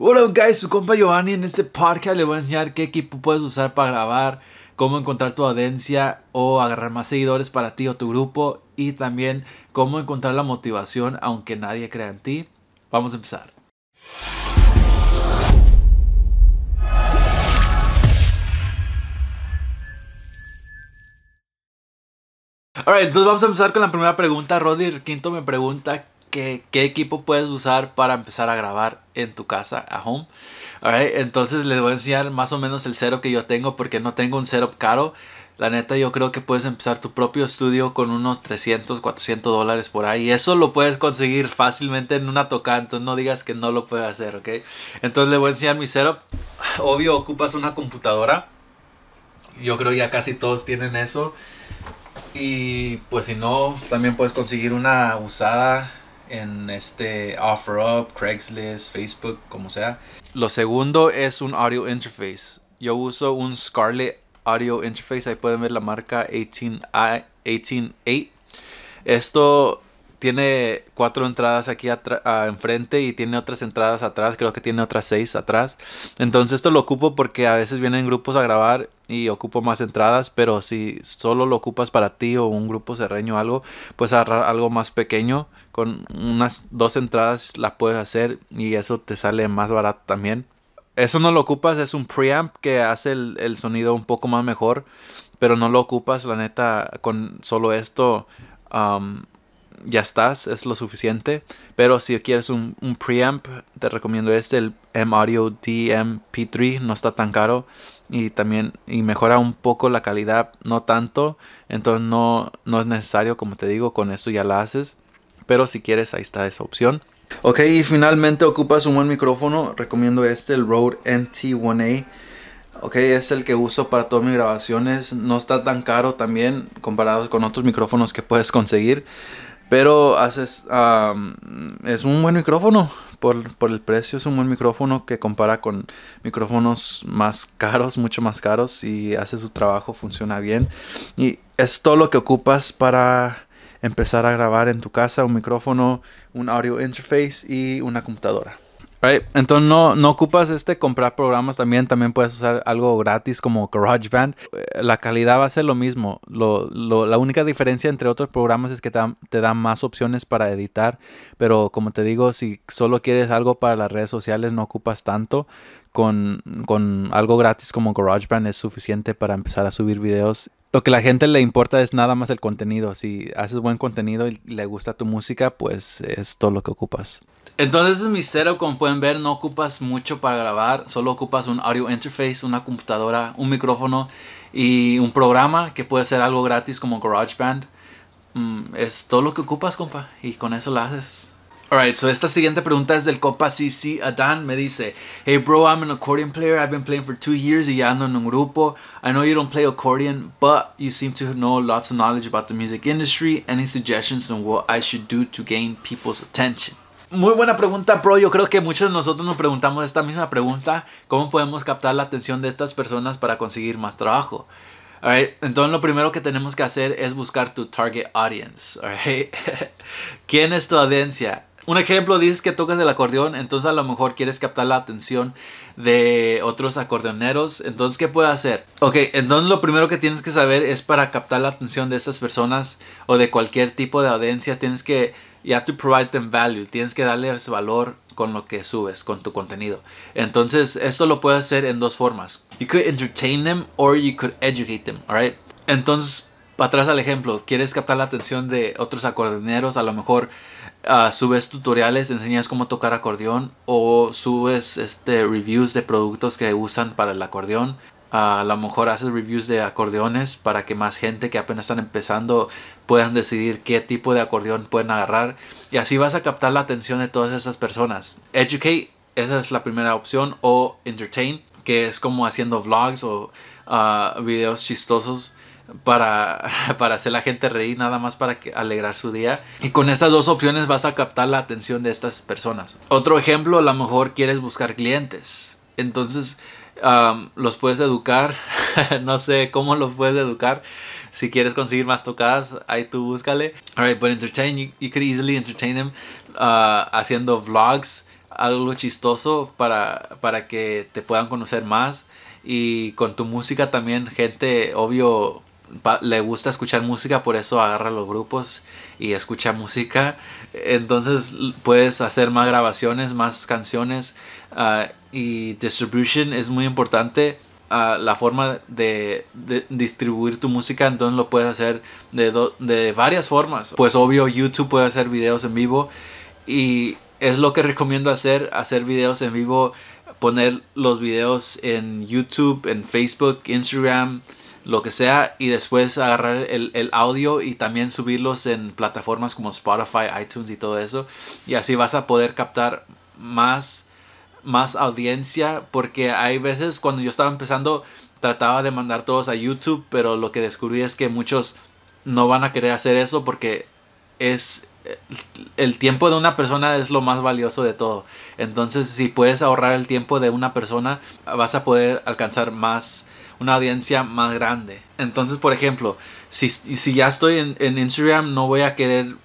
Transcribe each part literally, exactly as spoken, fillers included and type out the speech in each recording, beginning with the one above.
Hola guys, su compa Giovanni. En este podcast le voy a enseñar qué equipo puedes usar para grabar, cómo encontrar tu audiencia o agarrar más seguidores para ti o tu grupo, y también cómo encontrar la motivación aunque nadie crea en ti. Vamos a empezar. Alright, entonces vamos a empezar con la primera pregunta. Rodney Quinto me pregunta que, qué equipo puedes usar para empezar a grabar en tu casa, a home. Alright, entonces les voy a enseñar más o menos el setup que yo tengo, porque no tengo un setup caro. La neta, yo creo que puedes empezar tu propio estudio con unos trescientos, cuatrocientos dólares por ahí. Eso lo puedes conseguir fácilmente en una tocada, entonces no digas que no lo puedes hacer, ¿ok? Entonces les voy a enseñar mi setup. Obvio, ocupas una computadora. Yo creo que ya casi todos tienen eso. Y pues si no, también puedes conseguir una usada en este OfferUp, Craigslist, Facebook, como sea. Lo segundo es un audio interface. Yo uso un Scarlett audio interface. Ahí pueden ver la marca dieciocho A. Esto tiene cuatro entradas aquí a, enfrente, y tiene otras entradas atrás. Creo que tiene otras seis atrás. Entonces esto lo ocupo porque a veces vienen grupos a grabar y ocupo más entradas. Pero si solo lo ocupas para ti o un grupo cerreño o algo, puedes agarrar algo más pequeño. Con unas dos entradas la puedes hacer, y eso te sale más barato también. Eso no lo ocupas, es un preamp que hace el, el sonido un poco más mejor. Pero no lo ocupas, la neta, con solo esto... Um, ya estás, es lo suficiente. Pero si quieres un, un preamp, te recomiendo este, el M Audio D M P tres. No está tan caro, y también y mejora un poco la calidad, no tanto. Entonces no, no es necesario, como te digo, con esto ya la haces. Pero si quieres, ahí está esa opción. Ok, y finalmente ocupas un buen micrófono. Recomiendo este, el Rode N T uno A. Ok, es el que uso para todas mis grabaciones. No está tan caro también, comparado con otros micrófonos que puedes conseguir. Pero haces, um, es un buen micrófono, por, por el precio es un buen micrófono que compara con micrófonos más caros, mucho más caros, y hace su trabajo, funciona bien. Y es todo lo que ocupas para empezar a grabar en tu casa: un micrófono, un audio interface y una computadora. Right. Entonces no, no ocupas este comprar programas también. También puedes usar algo gratis como GarageBand. La calidad va a ser lo mismo. Lo, lo, la única diferencia entre otros programas es que te, te dan más opciones para editar. Pero como te digo, si solo quieres algo para las redes sociales, no ocupas tanto. Con, con algo gratis como GarageBand es suficiente para empezar a subir videos. Lo que a la gente le importa es nada más el contenido. Si haces buen contenido y le gusta tu música, pues es todo lo que ocupas. Entonces es mi setup. Como pueden ver, no ocupas mucho para grabar. Solo ocupas un audio interface, una computadora, un micrófono y un programa que puede ser algo gratis como GarageBand. Mm, es todo lo que ocupas, compa. Y con eso lo haces. Alright, so esta siguiente pregunta es del compa C C Adán. Me dice, hey bro, I'm an accordion player. I've been playing for two years y ya ando en un grupo. I know you don't play accordion, but you seem to know lots of knowledge about the music industry. Any suggestions on what I should do to gain people's attention? Muy buena pregunta, bro. Yo creo que muchos de nosotros nos preguntamos esta misma pregunta. ¿Cómo podemos captar la atención de estas personas para conseguir más trabajo? Alright, entonces lo primero que tenemos que hacer es buscar tu target audience. Alright. ¿Quién es tu audiencia? Un ejemplo, dices que tocas el acordeón, entonces a lo mejor quieres captar la atención de otros acordeoneros. Entonces, ¿qué puedes hacer? Ok, entonces lo primero que tienes que saber es para captar la atención de estas personas o de cualquier tipo de audiencia, tienes que, you have to provide them value, tienes que darles valor con lo que subes, con tu contenido. Entonces, esto lo puedes hacer en dos formas. You could entertain them or you could educate them, alright? Entonces, para atrás al ejemplo, quieres captar la atención de otros acordeoneros, a lo mejor uh, subes tutoriales, enseñas cómo tocar acordeón, o subes este, reviews de productos que usan para el acordeón. Uh, a lo mejor haces reviews de acordeones para que más gente que apenas están empezando puedan decidir qué tipo de acordeón pueden agarrar, y así vas a captar la atención de todas esas personas. Educate, esa es la primera opción, o entertain, que es como haciendo vlogs o uh, videos chistosos. Para, para hacer la gente reír, nada más para que, alegrar su día. Y con esas dos opciones vas a captar la atención de estas personas. Otro ejemplo, a lo mejor quieres buscar clientes. Entonces um, los puedes educar. No sé cómo los puedes educar. Si quieres conseguir más tocadas, ahí tú búscale. Alright, but entertain, you, you could easily entertain them uh, haciendo vlogs. algo chistoso para, para que te puedan conocer más. Y con tu música también, gente, obvio, pa, le gusta escuchar música, por eso agarra los grupos y escucha música. Entonces puedes hacer más grabaciones, más canciones. Uh, y distribution es muy importante. Uh, la forma de, de distribuir tu música, entonces lo puedes hacer de, do, de varias formas. Pues obvio, YouTube puede hacer videos en vivo. Y es lo que recomiendo hacer, hacer videos en vivo, poner los videos en YouTube, en Facebook, Instagram, lo que sea, y después agarrar el, el audio y también subirlos en plataformas como Spotify, iTunes y todo eso. Y así vas a poder captar más, más audiencia, porque hay veces cuando yo estaba empezando trataba de mandar todos a YouTube, pero lo que descubrí es que muchos no van a querer hacer eso porque es... el tiempo de una persona es lo más valioso de todo. Entonces si puedes ahorrar el tiempo de una persona, vas a poder alcanzar más, una audiencia más grande. Entonces, por ejemplo, si, si ya estoy en, en Instagram, no voy a querer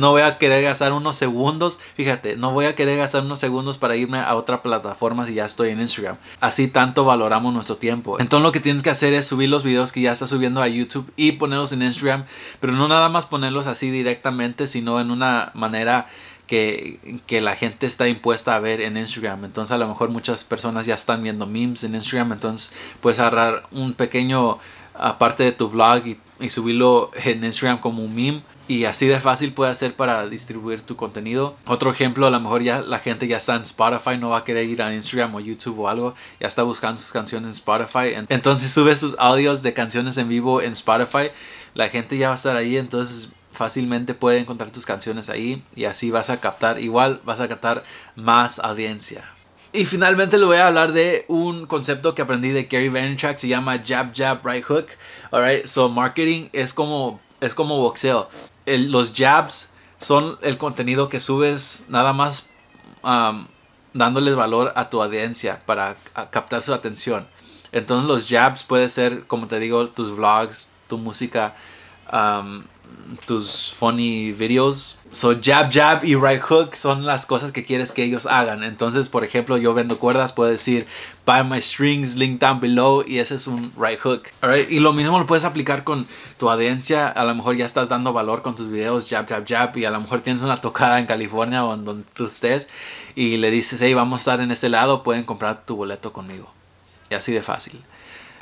no voy a querer gastar unos segundos, fíjate, no voy a querer gastar unos segundos para irme a otra plataforma si ya estoy en Instagram. Así tanto valoramos nuestro tiempo. Entonces lo que tienes que hacer es subir los videos que ya estás subiendo a YouTube y ponerlos en Instagram, pero no nada más ponerlos así directamente, sino en una manera que, que la gente está impuesta a ver en Instagram. Entonces a lo mejor muchas personas ya están viendo memes en Instagram, entonces puedes agarrar un pequeño aparte de tu vlog y, y subirlo en Instagram como un meme. Y así de fácil puede ser para distribuir tu contenido. Otro ejemplo, a lo mejor ya la gente ya está en Spotify, no va a querer ir a Instagram o YouTube o algo, ya está buscando sus canciones en Spotify. Entonces sube sus audios de canciones en vivo en Spotify, la gente ya va a estar ahí, entonces fácilmente puede encontrar tus canciones ahí. Y así vas a captar, igual vas a captar más audiencia. Y finalmente le voy a hablar de un concepto que aprendí de Gary Vaynerchuk, se llama Jab, Jab, Right Hook. Alright, so marketing es como, es como boxeo. El, los jabs son el contenido que subes nada más um, dándoles valor a tu audiencia para captar su atención. Entonces los jabs puede ser, como te digo, tus vlogs, tu música, um, tus funny videos. So jab, jab y right hook son las cosas que quieres que ellos hagan. Entonces, por ejemplo, yo vendo cuerdas, puedo decir buy my strings, link down below, y ese es un right hook. All right? Y lo mismo lo puedes aplicar con tu audiencia. A lo mejor ya estás dando valor con tus videos, jab, jab, jab, y a lo mejor tienes una tocada en California o en donde tú estés y le dices, hey, vamos a estar en este lado, pueden comprar tu boleto conmigo. Y así de fácil.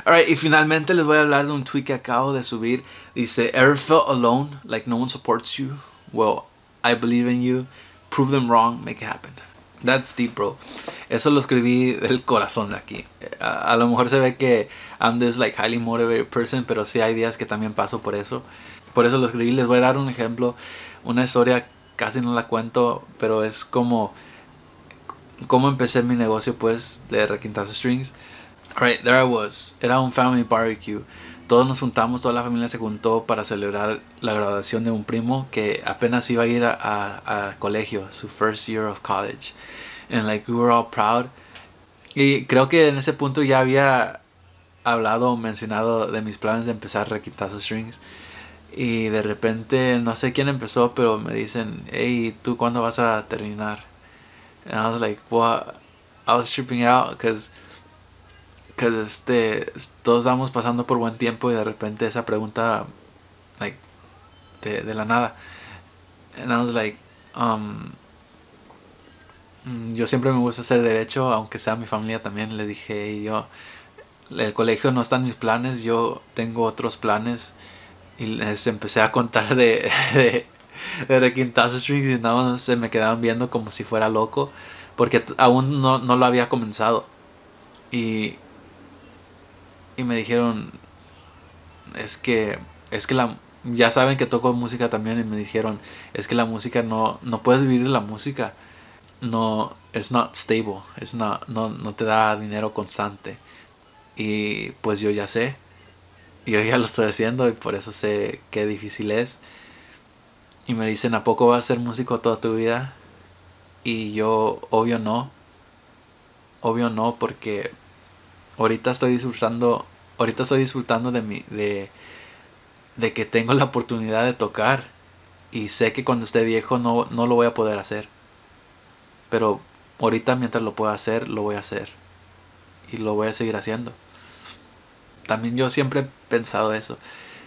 Alright, y finalmente les voy a hablar de un tweet que acabo de subir. Dice, ever felt alone, like no one supports you? Well, I believe in you. Prove them wrong, make it happen. That's deep, bro. Eso lo escribí del corazón de aquí. A, a lo mejor se ve que I'm this like highly motivated person, pero sí hay días que también paso por eso. Por eso lo escribí. Les voy a dar un ejemplo. Una historia, casi no la cuento, pero es como, como empecé mi negocio, pues, de Requintazo Strings. Alright, there I was. Era un family barbecue. Todos nos juntamos, toda la familia se juntó para celebrar la graduación de un primo que apenas iba a ir a, a, a colegio, su first year of college. And like we were all proud. Y creo que en ese punto ya había hablado o mencionado de mis planes de empezar Requintazo Strings. Y de repente, no sé quién empezó, pero me dicen, hey, ¿tú cuándo vas a terminar? And I was like, what? I was tripping out because... que este, todos vamos pasando por buen tiempo y de repente esa pregunta, like, de, de la nada. And I was like, um, yo siempre me gusta hacer derecho, aunque sea mi familia también. Le dije, y yo, el colegio no está en mis planes, yo tengo otros planes. Y les empecé a contar de, de, de Requintazo Strings y nada más se me quedaban viendo como si fuera loco, porque aún no, no lo había comenzado. Y... y me dijeron, es que, es que la, ya saben que toco música también, y me dijeron, es que la música no, no puedes vivir de la música. No, it's not stable, it's not, no, no te da dinero constante. Y pues yo ya sé, yo ya lo estoy haciendo y por eso sé qué difícil es. Y me dicen, ¿a poco vas a ser músico toda tu vida? Y yo, obvio no, obvio no, porque... Ahorita estoy disfrutando, ahorita estoy disfrutando de, mi, de, de que tengo la oportunidad de tocar. Y sé que cuando esté viejo no, no lo voy a poder hacer. Pero ahorita mientras lo pueda hacer, lo voy a hacer. Y lo voy a seguir haciendo. También yo siempre he pensado eso.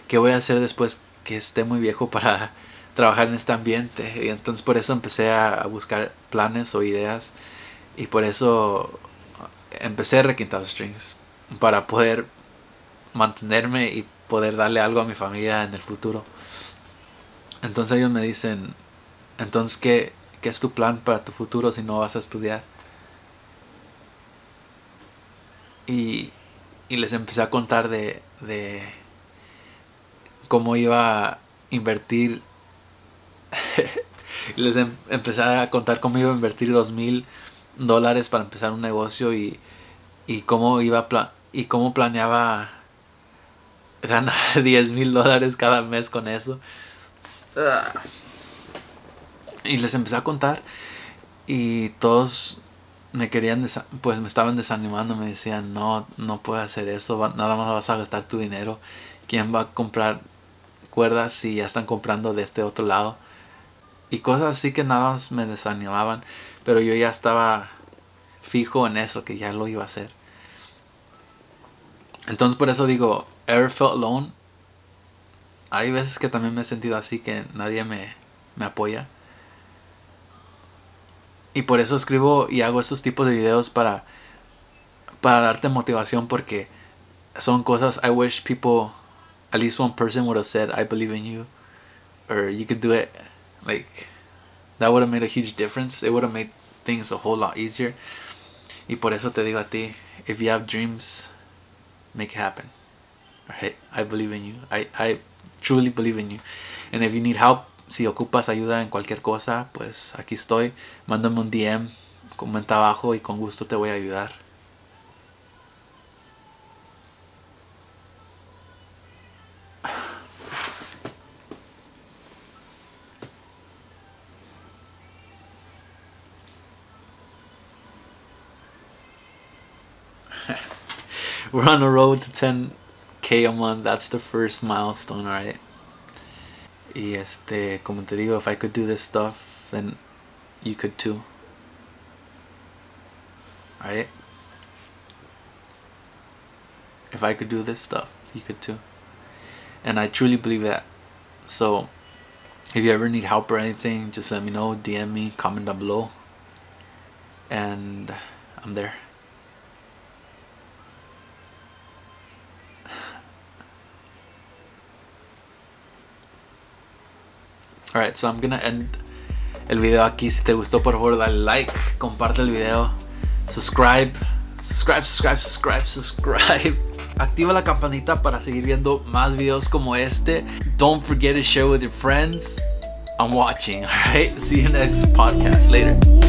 ¿Qué voy a hacer después que esté muy viejo para trabajar en este ambiente? Y entonces por eso empecé a buscar planes o ideas. Y por eso empecé Requintazo Strings. Para poder mantenerme y poder darle algo a mi familia en el futuro. Entonces ellos me dicen, entonces ¿qué, qué es tu plan para tu futuro si no vas a estudiar? Y, y les empecé a contar de, de cómo iba a invertir. Les em, empecé a contar cómo iba a invertir dos mil dólares para empezar un negocio y, y cómo iba a y cómo planeaba ganar diez mil dólares cada mes con eso. Y les empecé a contar y todos me querían, pues me estaban desanimando, me decían, no, no puedes hacer eso, va, nada más vas a gastar tu dinero. ¿Quién va a comprar cuerdas si ya están comprando de este otro lado? Y cosas así que nada más me desanimaban, pero yo ya estaba fijo en eso, que ya lo iba a hacer. Entonces por eso digo, ever felt alone? Hay veces que también me he sentido así, que nadie me, me apoya. Y por eso escribo y hago estos tipos de videos para, para darte motivación, porque son cosas I wish people, at least one person would have said, I believe in you, or you could do it. Like, that would have made a huge difference. It would have made things a whole lot easier. Y por eso te digo a ti, if you have dreams, make it happen. Alright, I believe in you. I, I truly believe in you. And if you need help, si ocupas ayuda en cualquier cosa, pues aquí estoy. Mándame un D M, comenta abajo y con gusto te voy a ayudar. We're on the road to ten K a month. That's the first milestone, alright? Y este, como te digo, if I could do this stuff, then you could too. Alright? If I could do this stuff, you could too. And I truly believe that. So, if you ever need help or anything, just let me know, D M me, comment down below. And I'm there. Alright, so I'm gonna end el video aquí. Si te gustó, por favor, dale like, comparte el video, subscribe, subscribe, subscribe, subscribe, subscribe. Activa la campanita para seguir viendo más videos como este. Don't forget to share with your friends. I'm watching, alright? See you next podcast. Later.